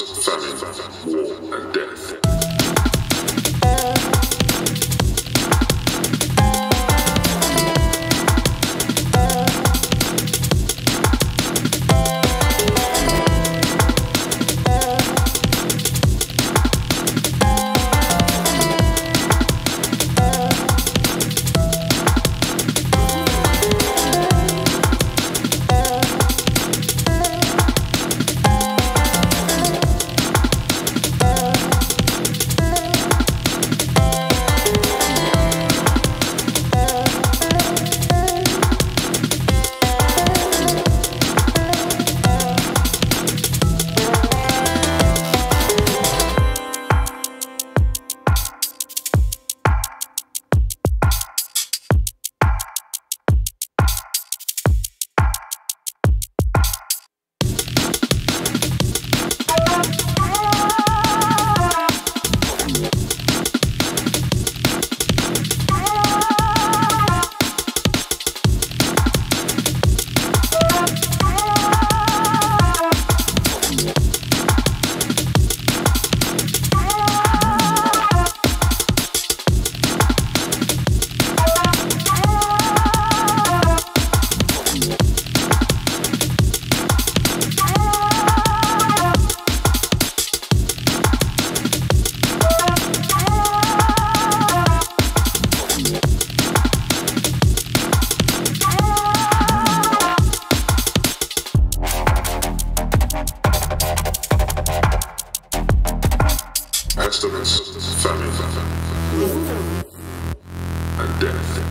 wars, famine, war, and death. Pestilence, famine, war, and death.